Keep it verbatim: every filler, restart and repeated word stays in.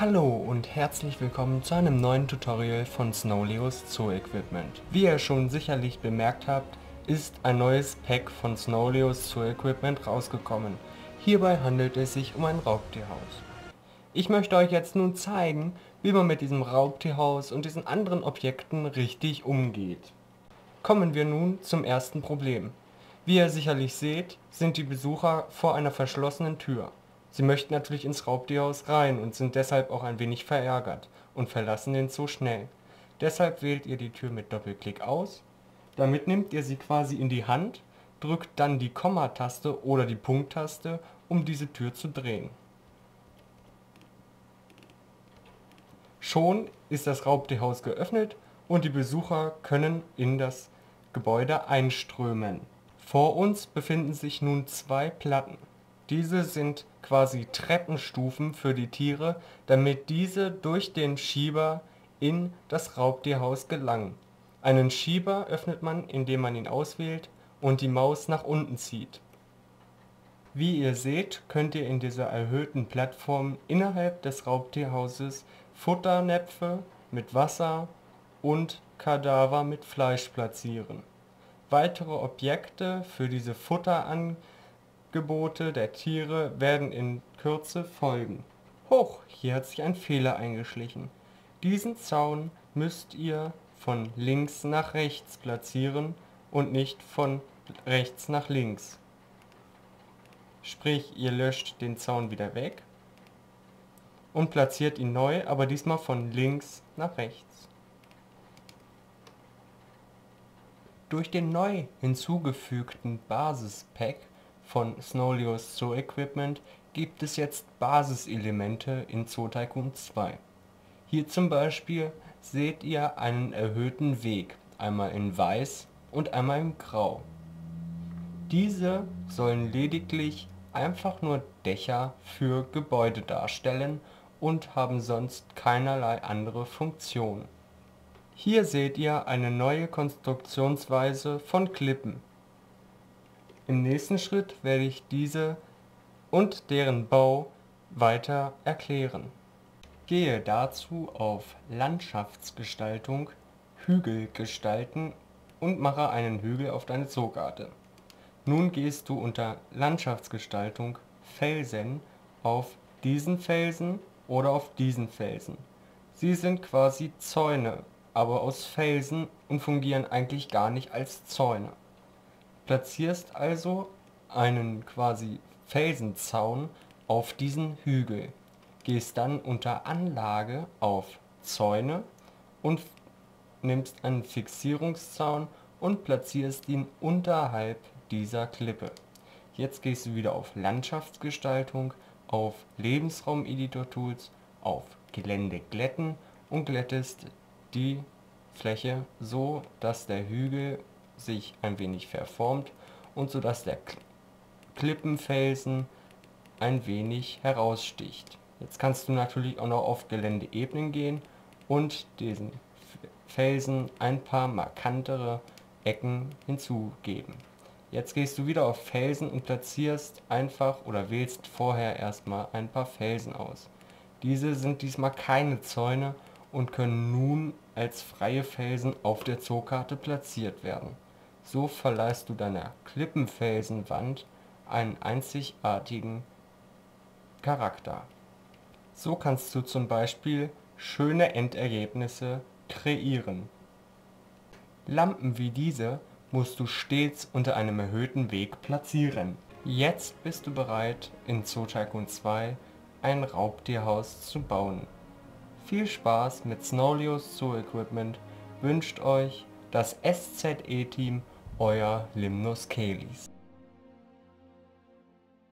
Hallo und herzlich willkommen zu einem neuen Tutorial von Snowleos Zoo Equipment. Wie ihr schon sicherlich bemerkt habt, ist ein neues Pack von Snowleos Zoo Equipment rausgekommen. Hierbei handelt es sich um ein Raubtierhaus. Ich möchte euch jetzt nun zeigen, wie man mit diesem Raubtierhaus und diesen anderen Objekten richtig umgeht. Kommen wir nun zum ersten Problem. Wie ihr sicherlich seht, sind die Besucher vor einer verschlossenen Tür. Sie möchten natürlich ins Raubtierhaus rein und sind deshalb auch ein wenig verärgert und verlassen den Zoo schnell. Deshalb wählt ihr die Tür mit Doppelklick aus. Damit nehmt ihr sie quasi in die Hand, drückt dann die Komma-Taste oder die Punkt-Taste, um diese Tür zu drehen. Schon ist das Raubtierhaus geöffnet und die Besucher können in das Gebäude einströmen. Vor uns befinden sich nun zwei Platten. Diese sind quasi Treppenstufen für die Tiere, damit diese durch den Schieber in das Raubtierhaus gelangen. Einen Schieber öffnet man, indem man ihn auswählt und die Maus nach unten zieht. Wie ihr seht, könnt ihr in dieser erhöhten Plattform innerhalb des Raubtierhauses Futternäpfe mit Wasser und Kadaver mit Fleisch platzieren. Weitere Objekte für diese Futterangaben Angebote der Tiere werden in Kürze folgen. Hoch, hier hat sich ein Fehler eingeschlichen. Diesen Zaun müsst ihr von links nach rechts platzieren und nicht von rechts nach links. Sprich, ihr löscht den Zaun wieder weg und platziert ihn neu, aber diesmal von links nach rechts. Durch den neu hinzugefügten Basispack von Snowleos Zoo Equipment gibt es jetzt Basiselemente in Zoo Tycoon zwei. Hier zum Beispiel seht ihr einen erhöhten Weg, einmal in Weiß und einmal in Grau. Diese sollen lediglich einfach nur Dächer für Gebäude darstellen und haben sonst keinerlei andere Funktion. Hier seht ihr eine neue Konstruktionsweise von Klippen. Im nächsten Schritt werde ich diese und deren Bau weiter erklären. Gehe dazu auf Landschaftsgestaltung, Hügel gestalten und mache einen Hügel auf deine Zookarte. Nun gehst du unter Landschaftsgestaltung, Felsen auf diesen Felsen oder auf diesen Felsen. Sie sind quasi Zäune, aber aus Felsen und fungieren eigentlich gar nicht als Zäune. Platzierst also einen quasi Felsenzaun auf diesen Hügel, gehst dann unter Anlage auf Zäune und nimmst einen Fixierungszaun und platzierst ihn unterhalb dieser Klippe. Jetzt gehst du wieder auf Landschaftsgestaltung, auf Lebensraum-Editor-Tools, auf Gelände glätten und glättest die Fläche so, dass der Hügel sich ein wenig verformt und so, dass der Klippenfelsen ein wenig heraussticht. Jetzt kannst du natürlich auch noch auf Geländeebenen gehen und diesen Felsen ein paar markantere Ecken hinzugeben. Jetzt gehst du wieder auf Felsen und platzierst einfach oder wählst vorher erstmal ein paar Felsen aus. Diese sind diesmal keine Zäune und können nun als freie Felsen auf der Zookarte platziert werden. So verleihst du deiner Klippenfelsenwand einen einzigartigen Charakter. So kannst du zum Beispiel schöne Endergebnisse kreieren. Lampen wie diese musst du stets unter einem erhöhten Weg platzieren. Jetzt bist du bereit, in Zoo Tycoon zwei ein Raubtierhaus zu bauen. Viel Spaß mit Snowleos Zoo Equipment wünscht euch das S Z E-Team, euer Limnoscelis.